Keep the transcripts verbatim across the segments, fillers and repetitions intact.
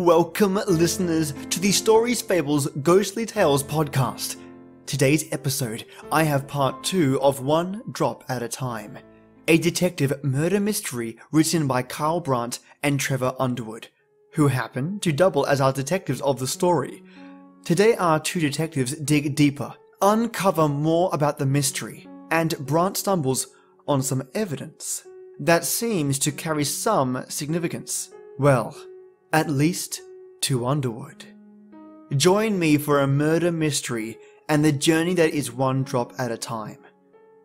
Welcome, listeners, to the Stories Fables Ghostly Tales podcast. Today's episode, I have part two of One Drop at a Time, a detective murder mystery written by Kyle Brant and Trevor Underwood, who happen to double as our detectives of the story. Today our two detectives dig deeper, uncover more about the mystery, and Brant stumbles on some evidence that seems to carry some significance. Well, at least to Underwood. Join me for a murder mystery and the journey that is one drop at a time.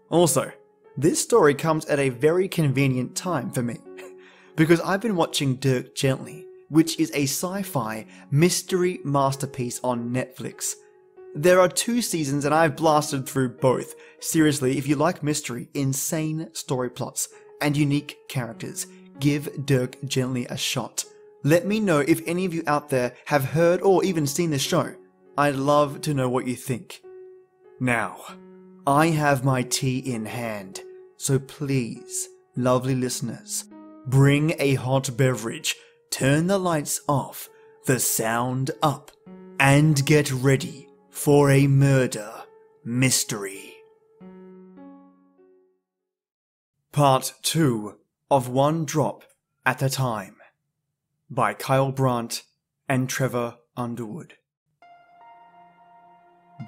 Also, this story comes at a very convenient time for me, because I've been watching Dirk Gently, which is a sci-fi mystery masterpiece on Netflix. There are two seasons and I've blasted through both. Seriously, if you like mystery, insane story plots, and unique characters, give Dirk Gently a shot. Let me know if any of you out there have heard or even seen the show. I'd love to know what you think. Now, I have my tea in hand, so please, lovely listeners, bring a hot beverage, turn the lights off, the sound up, and get ready for a murder mystery. Part two of One Drop at a Time by Kyle Brant and Trevor Underwood.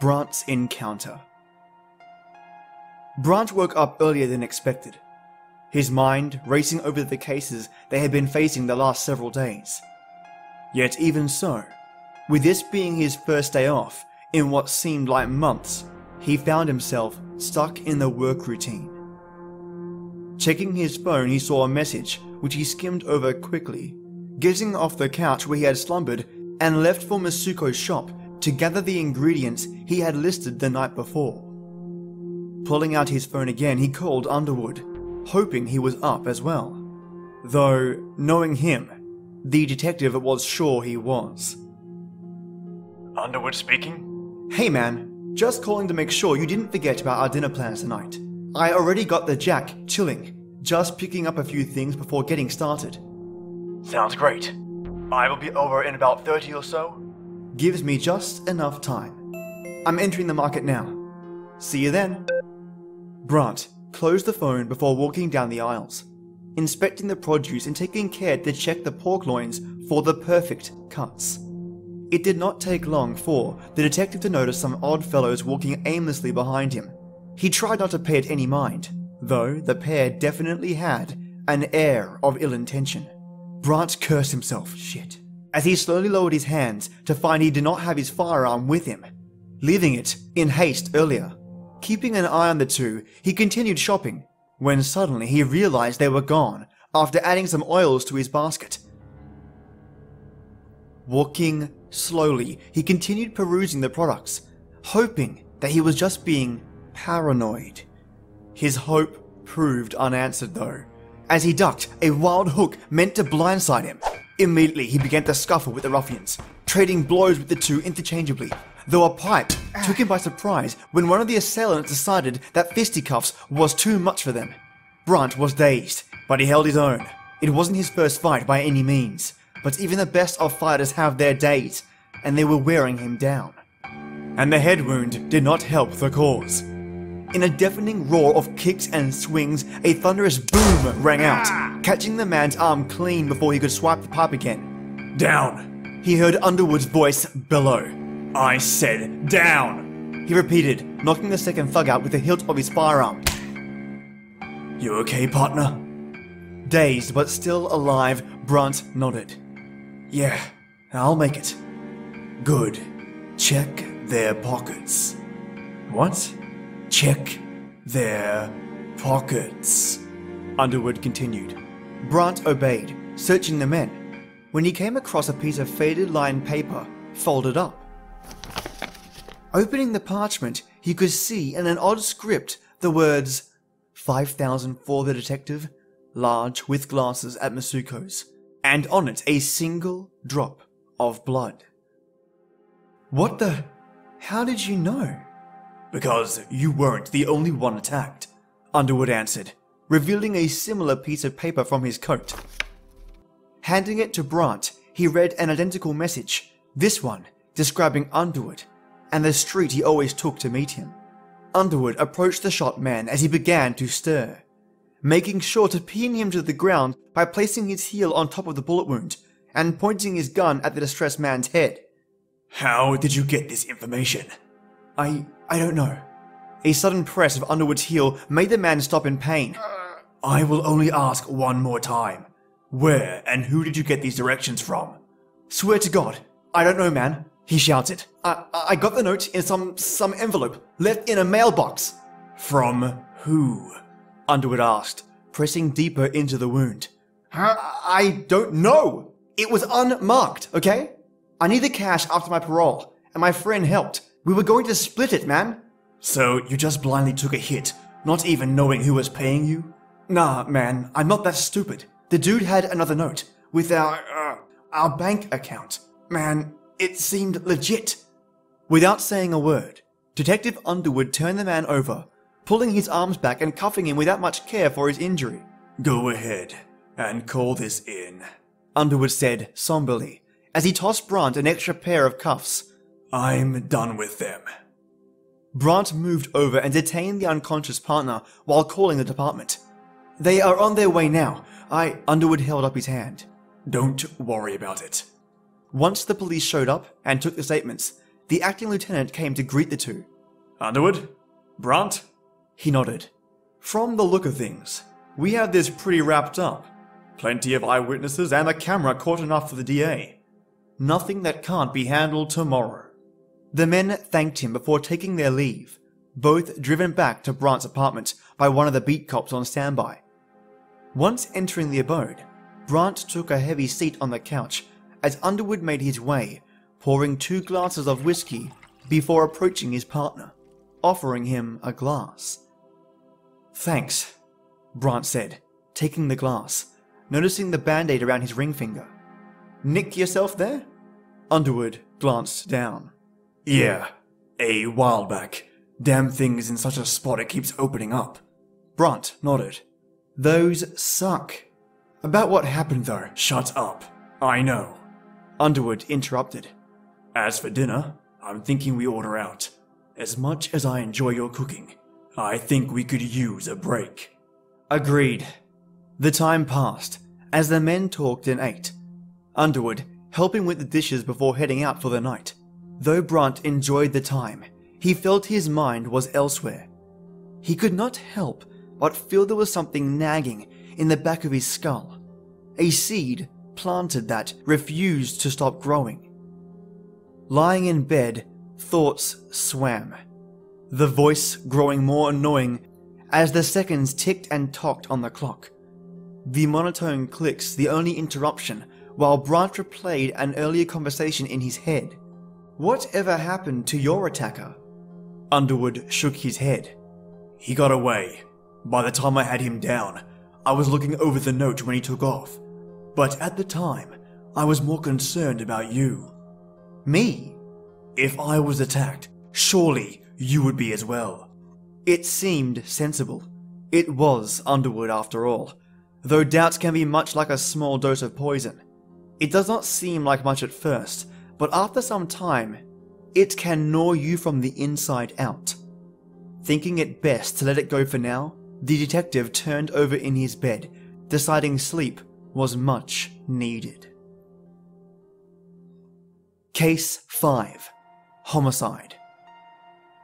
Brant's encounter. Brant woke up earlier than expected, his mind racing over the cases they had been facing the last several days. Yet even so, with this being his first day off in what seemed like months, he found himself stuck in the work routine. Checking his phone, he saw a message which he skimmed over quickly, getting off the couch where he had slumbered and left for Masuko's shop to gather the ingredients he had listed the night before. Pulling out his phone again, he called Underwood, hoping he was up as well. Though, knowing him, the detective was sure he was. Underwood speaking. Hey man, just calling to make sure you didn't forget about our dinner plans tonight. I already got the jack, chilling, just picking up a few things before getting started. Sounds great. I will be over in about thirty or so. Gives me just enough time. I'm entering the market now. See you then. Brant closed the phone before walking down the aisles, inspecting the produce and taking care to check the pork loins for the perfect cuts. It did not take long for the detective to notice some odd fellows walking aimlessly behind him. He tried not to pay it any mind, though the pair definitely had an air of ill intention. Brant cursed himself, shit, as he slowly lowered his hands to find he did not have his firearm with him, leaving it in haste earlier. Keeping an eye on the two, he continued shopping, when suddenly he realized they were gone after adding some oils to his basket. Walking slowly, he continued perusing the products, hoping that he was just being paranoid. His hope proved unanswered though, as he ducked a wild hook meant to blindside him. Immediately he began to scuffle with the ruffians, trading blows with the two interchangeably, though a pipe took him by surprise when one of the assailants decided that fisticuffs was too much for them. Brant was dazed, but he held his own. It wasn't his first fight by any means, but even the best of fighters have their days, and they were wearing him down. And the head wound did not help the cause. In a deafening roar of kicks and swings, a thunderous boom rang out, catching the man's arm clean before he could swipe the pipe again. Down! He heard Underwood's voice below. I said down! He repeated, knocking the second thug out with the hilt of his firearm. You okay, partner? Dazed but still alive, Brant nodded. Yeah, I'll make it. Good. Check their pockets. What? Check their pockets, Underwood continued. Brant obeyed, searching the men, when he came across a piece of faded lined paper folded up. Opening the parchment, he could see in an odd script the words, five thousand for the detective, large with glasses at Masuko's, and on it a single drop of blood. What the? How did you know? Because you weren't the only one attacked, Underwood answered, revealing a similar piece of paper from his coat. Handing it to Brant, he read an identical message, this one describing Underwood and the street he always took to meet him. Underwood approached the shot man as he began to stir, making sure to pin him to the ground by placing his heel on top of the bullet wound and pointing his gun at the distressed man's head. "How did you get this information?" I... I don't know." A sudden press of Underwood's heel made the man stop in pain. "I will only ask one more time. Where and who did you get these directions from?" "Swear to God, I don't know, man," he shouted. I, I got the note in some, some envelope, left in a mailbox." "From who?" Underwood asked, pressing deeper into the wound. Huh? "I don't know. It was unmarked, okay? I needed cash after my parole, and my friend helped. We were going to split it, man." "So you just blindly took a hit, not even knowing who was paying you?" "Nah, man, I'm not that stupid. The dude had another note, with our, uh, our bank account. Man, it seemed legit." Without saying a word, Detective Underwood turned the man over, pulling his arms back and cuffing him without much care for his injury. "Go ahead and call this in," Underwood said somberly, as he tossed Brant an extra pair of cuffs. "I'm done with them." Brant moved over and detained the unconscious partner while calling the department. "They are on their way now. I... Underwood held up his hand. "Don't worry about it." Once the police showed up and took the statements, the acting lieutenant came to greet the two. "Underwood? Brant?" He nodded. "From the look of things, we have this pretty wrapped up. Plenty of eyewitnesses and a camera caught enough for the D A. Nothing that can't be handled tomorrow." The men thanked him before taking their leave, both driven back to Brant's apartment by one of the beat cops on standby. Once entering the abode, Brant took a heavy seat on the couch as Underwood made his way, pouring two glasses of whiskey before approaching his partner, offering him a glass. "Thanks," Brant said, taking the glass, noticing the band-aid around his ring finger. "Nick yourself there?" Underwood glanced down. "Yeah, a while back. Damn thing is in such a spot it keeps opening up." Brant nodded. "Those suck." "About what happened though?" "Shut up. I know," Underwood interrupted. "As for dinner, I'm thinking we order out. As much as I enjoy your cooking, I think we could use a break." Agreed. The time passed as the men talked and ate, Underwood helping with the dishes before heading out for the night. Though Brant enjoyed the time, he felt his mind was elsewhere. He could not help but feel there was something nagging in the back of his skull, a seed planted that refused to stop growing. Lying in bed, thoughts swam, the voice growing more annoying as the seconds ticked and tocked on the clock. The monotone clicks the only interruption while Brant replayed an earlier conversation in his head. "Whatever happened to your attacker?" Underwood shook his head. "He got away. By the time I had him down, I was looking over the note when he took off. But at the time, I was more concerned about you." "Me?" "If I was attacked, surely you would be as well." It seemed sensible. It was Underwood after all, though doubts can be much like a small dose of poison. It does not seem like much at first, but after some time, it can gnaw you from the inside out. Thinking it best to let it go for now, the detective turned over in his bed, deciding sleep was much needed. Case five. Homicide.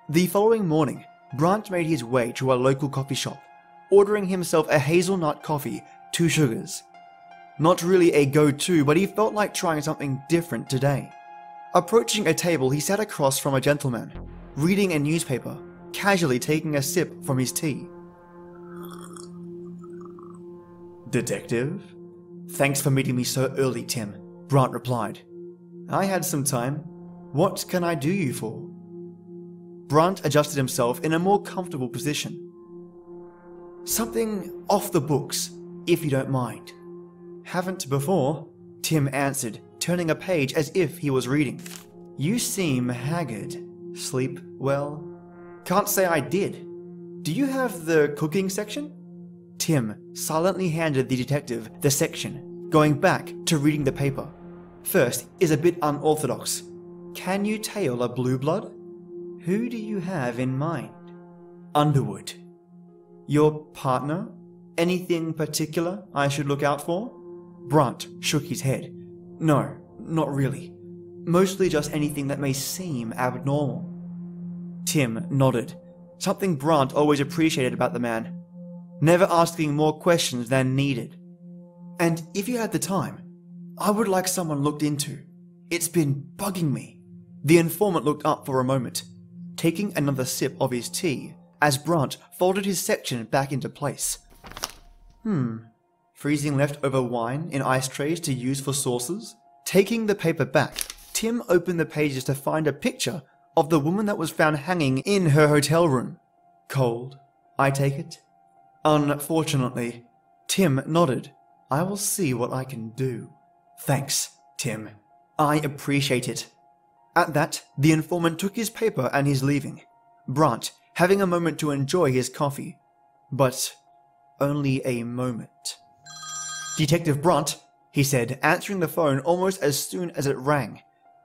The following morning, Brant made his way to a local coffee shop, ordering himself a hazelnut coffee, two sugars. Not really a go-to, but he felt like trying something different today. Approaching a table, he sat across from a gentleman, reading a newspaper, casually taking a sip from his tea. "Detective?" "Thanks for meeting me so early, Tim," Brant replied. "I had some time. What can I do you for?" Brant adjusted himself in a more comfortable position. "Something off the books, if you don't mind." "Haven't before," Tim answered, turning a page as if he was reading. "You seem haggard. Sleep well?" "Can't say I did." "Do you have the cooking section?" Tim silently handed the detective the section, going back to reading the paper. First is a bit unorthodox. Can you tail a blue blood? Who do you have in mind? Underwood. Your partner? Anything particular I should look out for? Brant shook his head. No, not really. Mostly just anything that may seem abnormal. Tim nodded. Something Brant always appreciated about the man. Never asking more questions than needed. And if you had the time, I would like someone looked into. It's been bugging me. The informant looked up for a moment, taking another sip of his tea as Brant folded his section back into place. Hmm. Freezing leftover wine in ice trays to use for sauces? Taking the paper back, Tim opened the pages to find a picture of the woman that was found hanging in her hotel room. Cold, I take it? Unfortunately. Tim nodded. I will see what I can do. Thanks, Tim. I appreciate it. At that, the informant took his paper and his leaving, Brant having a moment to enjoy his coffee. But only a moment. Detective Brant, he said, answering the phone almost as soon as it rang.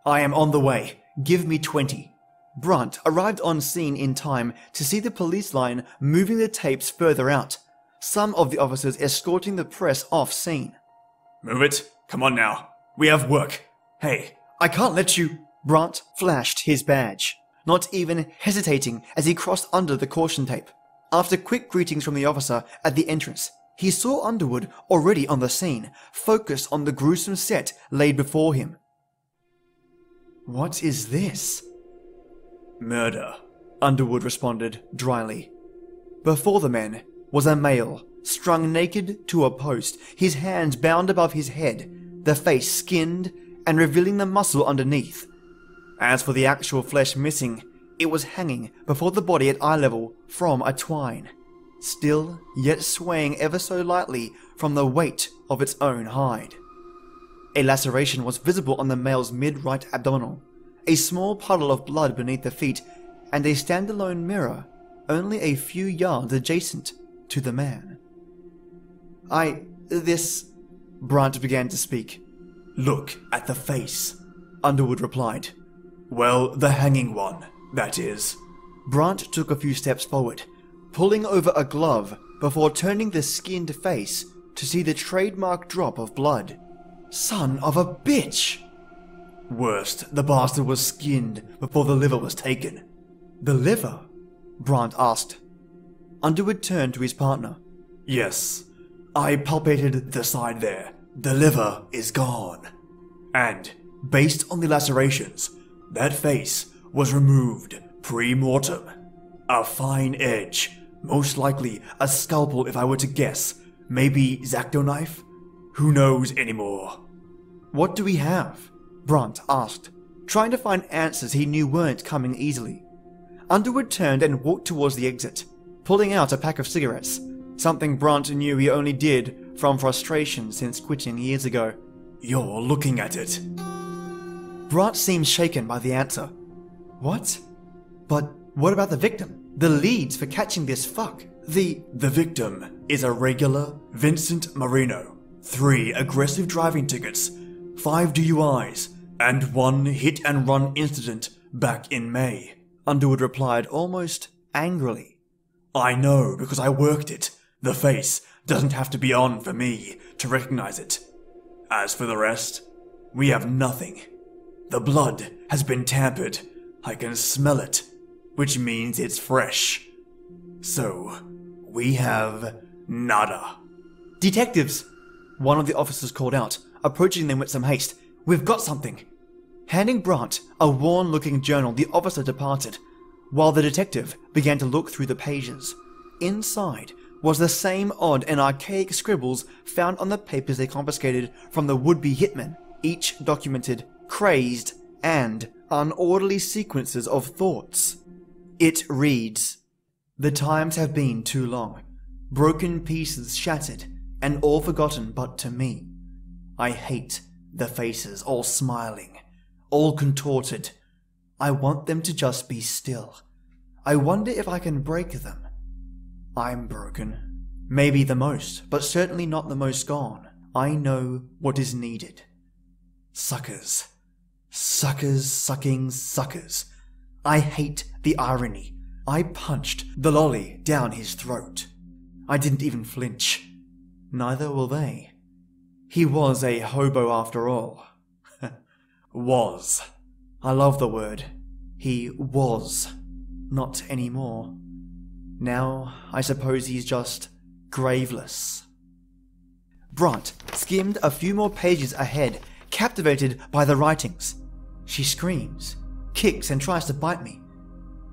I am on the way. Give me twenty. Brant arrived on scene in time to see the police line moving the tapes further out, some of the officers escorting the press off scene. Move it. Come on now. We have work. Hey, I can't let you... Brant flashed his badge, not even hesitating as he crossed under the caution tape. After quick greetings from the officer at the entrance, he saw Underwood already on the scene, focused on the gruesome set laid before him. What is this? Murder, Underwood responded dryly. Before the men was a male, strung naked to a post, his hands bound above his head, the face skinned and revealing the muscle underneath. As for the actual flesh missing, it was hanging before the body at eye level from a twine, still yet swaying ever so lightly from the weight of its own hide. A laceration was visible on the male's mid-right abdominal, a small puddle of blood beneath the feet, and a standalone mirror only a few yards adjacent to the man. I... this... Brant began to speak. Look at the face, Underwood replied. Well, the hanging one, that is. Brant took a few steps forward, pulling over a glove before turning the skinned face to see the trademark drop of blood. Son of a bitch! Worst, the bastard was skinned before the liver was taken. The liver? Brant asked. Underwood turned to his partner. Yes, I palpated the side there. The liver is gone. And, based on the lacerations, that face was removed pre-mortem. A fine edge, most likely a scalpel if I were to guess, maybe Zacto knife? Who knows anymore? What do we have? Brant asked, trying to find answers he knew weren't coming easily. Underwood turned and walked towards the exit, pulling out a pack of cigarettes, something Brant knew he only did from frustration since quitting years ago. You're looking at it. Brant seemed shaken by the answer. What? But what about the victim? The leads for catching this fuck? The... The victim is a regular Vincent Marino. Three aggressive driving tickets, five D U Is, and one hit-and-run incident back in May. Underwood replied almost angrily. I know because I worked it. The face doesn't have to be on for me to recognize it. As for the rest, we have nothing. The blood has been tampered. I can smell it, which means it's fresh. So, we have nada. Detectives! One of the officers called out, approaching them with some haste. We've got something! Handing Brant a worn-looking journal, the officer departed, while the detective began to look through the pages. Inside was the same odd and archaic scribbles found on the papers they confiscated from the would-be hitmen, each documented crazed and unorderly sequences of thoughts. It reads, the times have been too long, broken pieces shattered, and all forgotten but to me. I hate the faces, all smiling, all contorted. I want them to just be still. I wonder if I can break them. I'm broken. Maybe the most, but certainly not the most gone. I know what is needed. Suckers. Suckers sucking suckers. I hate the irony. I punched the lolly down his throat. I didn't even flinch. Neither will they. He was a hobo after all. Was. I love the word. He was. Not anymore. Now, I suppose he's just graveless. Brant skimmed a few more pages ahead, captivated by the writings. She screams, kicks and tries to bite me.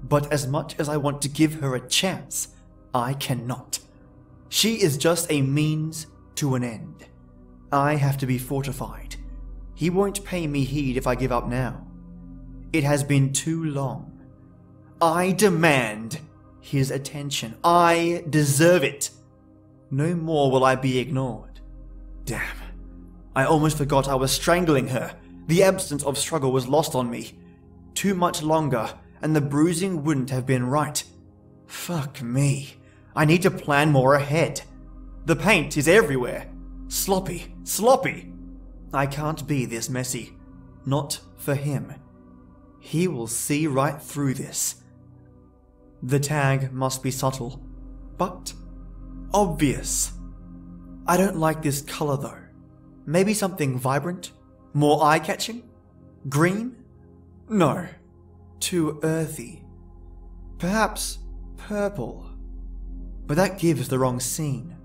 But as much as I want to give her a chance, I cannot. She is just a means to an end. I have to be fortified. He won't pay me heed if I give up now. It has been too long. I demand his attention. I deserve it. No more will I be ignored. Damn. I almost forgot I was strangling her. The absence of struggle was lost on me. Too much longer, and the bruising wouldn't have been right. Fuck me. I need to plan more ahead. The paint is everywhere. Sloppy. Sloppy. I can't be this messy. Not for him. He will see right through this. The tag must be subtle, but obvious. I don't like this color though. Maybe something vibrant? More eye-catching? Green? No. Too earthy. Perhaps purple. But that gives the wrong scene.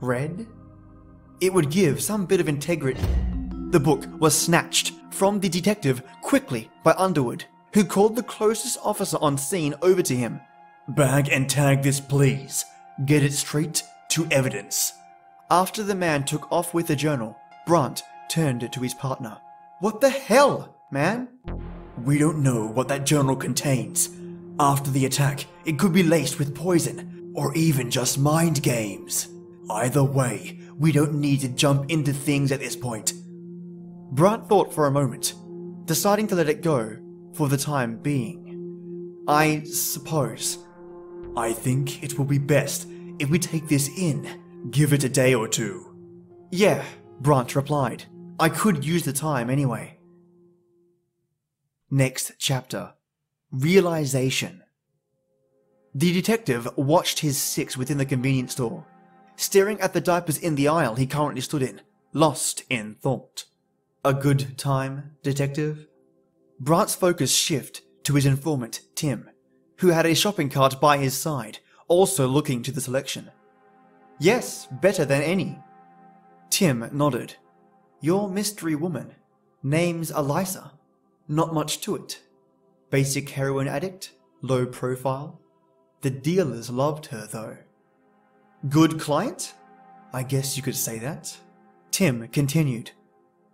Red? It would give some bit of integrity. The book was snatched from the detective quickly by Underwood, who called the closest officer on scene over to him. Bag and tag this, please. Get it straight to evidence. After the man took off with the journal, Brant turned to his partner. What the hell, man? We don't know what that journal contains. After the attack, it could be laced with poison, or even just mind games. Either way, we don't need to jump into things at this point. Brant thought for a moment, deciding to let it go for the time being. I suppose. I think it will be best if we take this in. Give it a day or two. Yeah, Brant replied. I could use the time anyway. Next chapter. Realization. The detective watched his six within the convenience store, staring at the diapers in the aisle he currently stood in, lost in thought. A good time, detective? Brant's focus shifted to his informant, Tim, who had a shopping cart by his side, also looking to the selection. Yes, better than any. Tim nodded. Your mystery woman. Name's Eliza. Not much to it. Basic heroin addict. Low profile. The dealers loved her, though. Good client? I guess you could say that. Tim continued.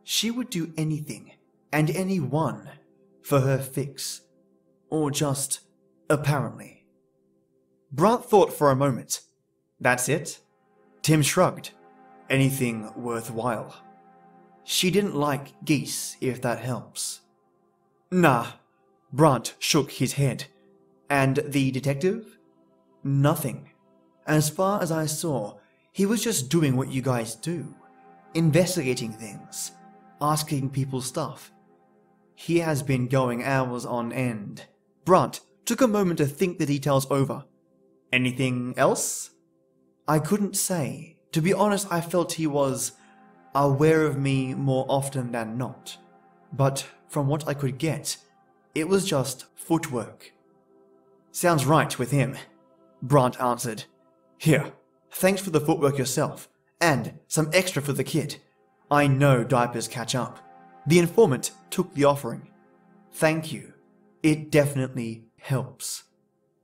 She would do anything, and anyone, for her fix. Or just, apparently. Brant thought for a moment. That's it? Tim shrugged. Anything worthwhile. She didn't like geese, if that helps. Nah. Brant shook his head. And the detective? Nothing. As far as I saw, he was just doing what you guys do. Investigating things. Asking people stuff. He has been going hours on end. Brant took a moment to think the details over. Anything else? I couldn't say. To be honest, I felt he was aware of me more often than not. But from what I could get, it was just footwork. Sounds right with him, Brant answered. Here, thanks for the footwork yourself, and some extra for the kid. I know diapers catch up. The informant took the offering. Thank you. It definitely helps.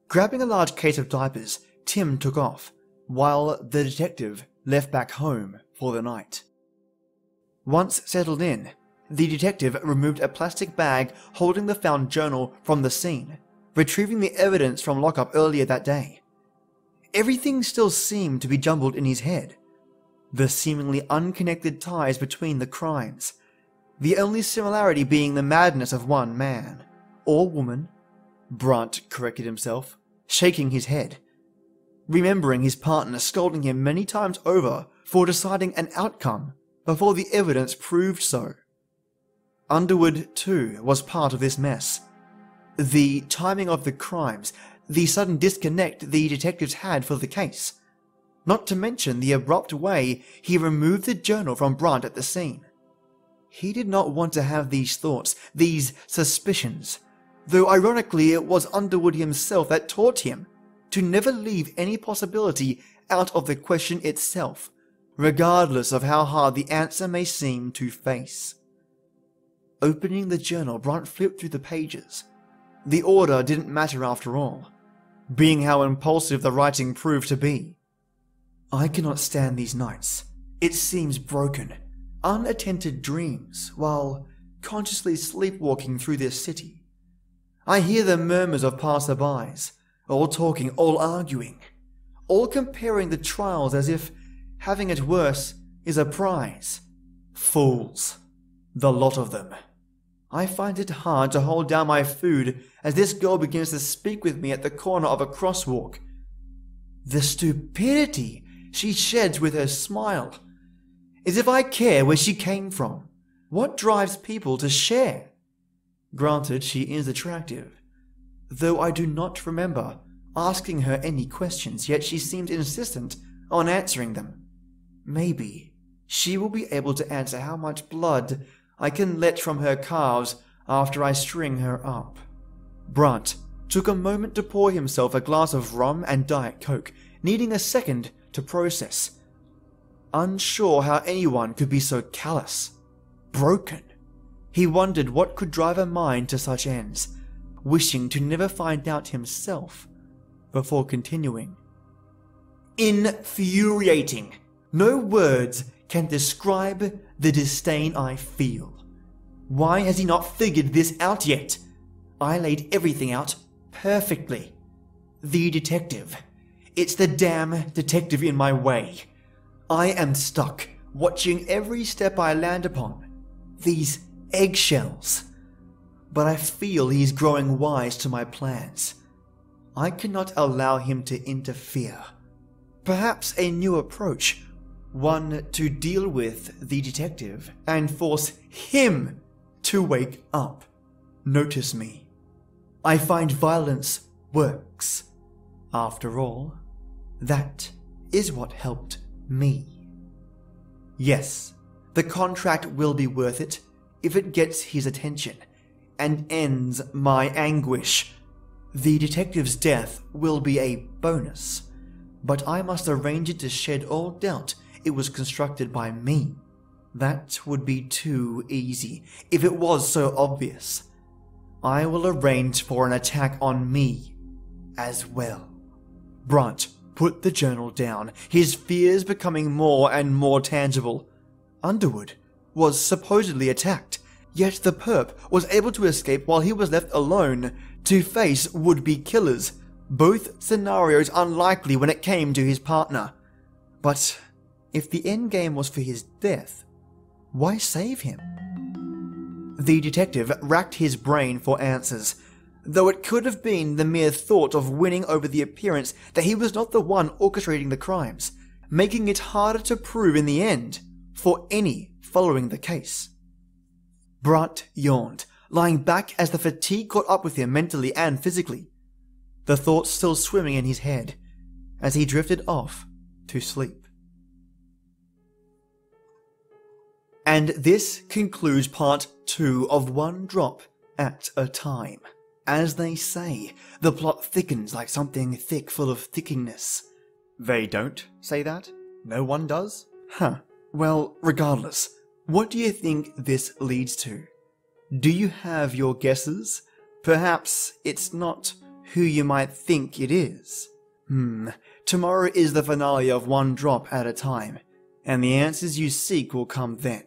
Grabbing a large case of diapers, Tim took off, while the detective left back home for the night. Once settled in, the detective removed a plastic bag holding the found journal from the scene, retrieving the evidence from lockup earlier that day. Everything still seemed to be jumbled in his head. The seemingly unconnected ties between the crimes, the only similarity being the madness of one man. Or woman, Brant corrected himself, shaking his head. Remembering his partner scolding him many times over for deciding an outcome before the evidence proved so. Underwood, too, was part of this mess. The timing of the crimes, the sudden disconnect the detectives had for the case, not to mention the abrupt way he removed the journal from Brant at the scene. He did not want to have these thoughts, these suspicions, though ironically it was Underwood himself that taught him to never leave any possibility out of the question itself, regardless of how hard the answer may seem to face. Opening the journal, Brant flipped through the pages. The order didn't matter after all, being how impulsive the writing proved to be. I cannot stand these nights. It seems broken, unattended dreams, while consciously sleepwalking through this city. I hear the murmurs of passerbys, all talking, all arguing, all comparing the trials as if having it worse is a prize. Fools, the lot of them. I find it hard to hold down my food as this girl begins to speak with me at the corner of a crosswalk. The stupidity she sheds with her smile. As if I care where she came from. What drives people to share? Granted, she is attractive, though I do not remember asking her any questions, yet she seemed insistent on answering them. Maybe she will be able to answer how much blood I can let from her calves after I string her up. Brant took a moment to pour himself a glass of rum and Diet Coke, needing a second to process. Unsure how anyone could be so callous, broken. He wondered what could drive a mind to such ends, wishing to never find out himself, before continuing. Infuriating. No words can describe the disdain I feel. Why has he not figured this out yet? I laid everything out perfectly. The detective. It's the damn detective in my way. I am stuck, watching every step I land upon. These eggshells. But I feel he's growing wise to my plans. I cannot allow him to interfere. Perhaps a new approach, one to deal with the detective and force him to wake up. Notice me. I find violence works. After all, that is what helped me. Yes, the contract will be worth it if it gets his attention and ends my anguish. The detective's death will be a bonus, but I must arrange it to shed all doubt it was constructed by me. That would be too easy if it was so obvious. I will arrange for an attack on me as well. Brant put the journal down, his fears becoming more and more tangible. Underwood was supposedly attacked, yet the perp was able to escape while he was left alone to face would-be killers, both scenarios unlikely when it came to his partner. But if the endgame was for his death, why save him? The detective racked his brain for answers, though it could have been the mere thought of winning over the appearance that he was not the one orchestrating the crimes, making it harder to prove in the end for any following the case. Brant yawned, lying back as the fatigue caught up with him mentally and physically, the thoughts still swimming in his head as he drifted off to sleep. And this concludes part two of One Drop at a Time. As they say, the plot thickens like something thick full of thickiness. They don't say that? No one does? Huh. Well, regardless, what do you think this leads to? Do you have your guesses? Perhaps it's not who you might think it is. Hmm. Tomorrow is the finale of One Drop at a Time, and the answers you seek will come then.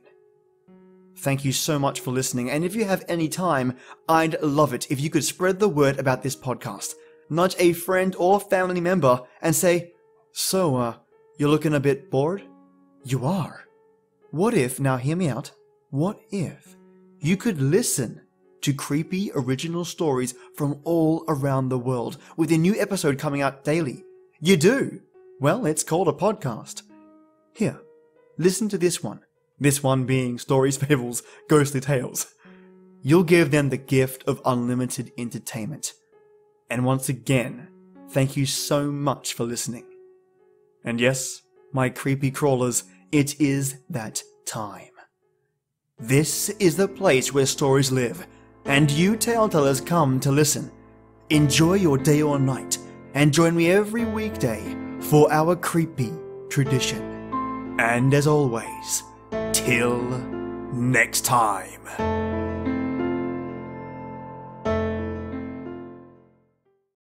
Thank you so much for listening, and if you have any time, I'd love it if you could spread the word about this podcast. Nudge a friend or family member and say, so, uh, you're looking a bit bored? You are. What if, now hear me out, what if you could listen to creepy original stories from all around the world with a new episode coming out daily? You do? Well, it's called a podcast. Here, listen to this one. This one being Stories, Fables, Ghostly Tales. You'll give them the gift of unlimited entertainment. And once again, thank you so much for listening. And yes, my creepy crawlers, it is that time. This is the place where stories live, and you tale-tellers come to listen. Enjoy your day or night, and join me every weekday for our creepy tradition. And as always, till next time.